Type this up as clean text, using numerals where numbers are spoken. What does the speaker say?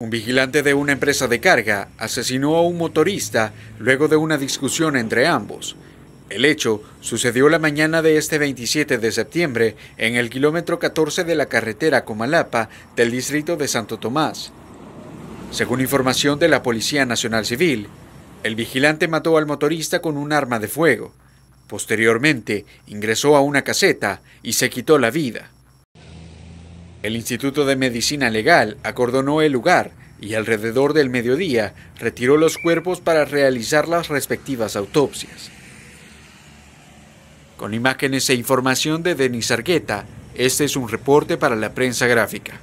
Un vigilante de una empresa de carga asesinó a un motorista luego de una discusión entre ambos. El hecho sucedió la mañana de este 27 de septiembre en el kilómetro 14 de la carretera Comalapa del distrito de Santo Tomás. Según información de la Policía Nacional Civil, el vigilante mató al motorista con un arma de fuego. Posteriormente, ingresó a una caseta y se quitó la vida. El Instituto de Medicina Legal acordonó el lugar y alrededor del mediodía retiró los cuerpos para realizar las respectivas autopsias. Con imágenes e información de Denis Argueta, este es un reporte para La Prensa Gráfica.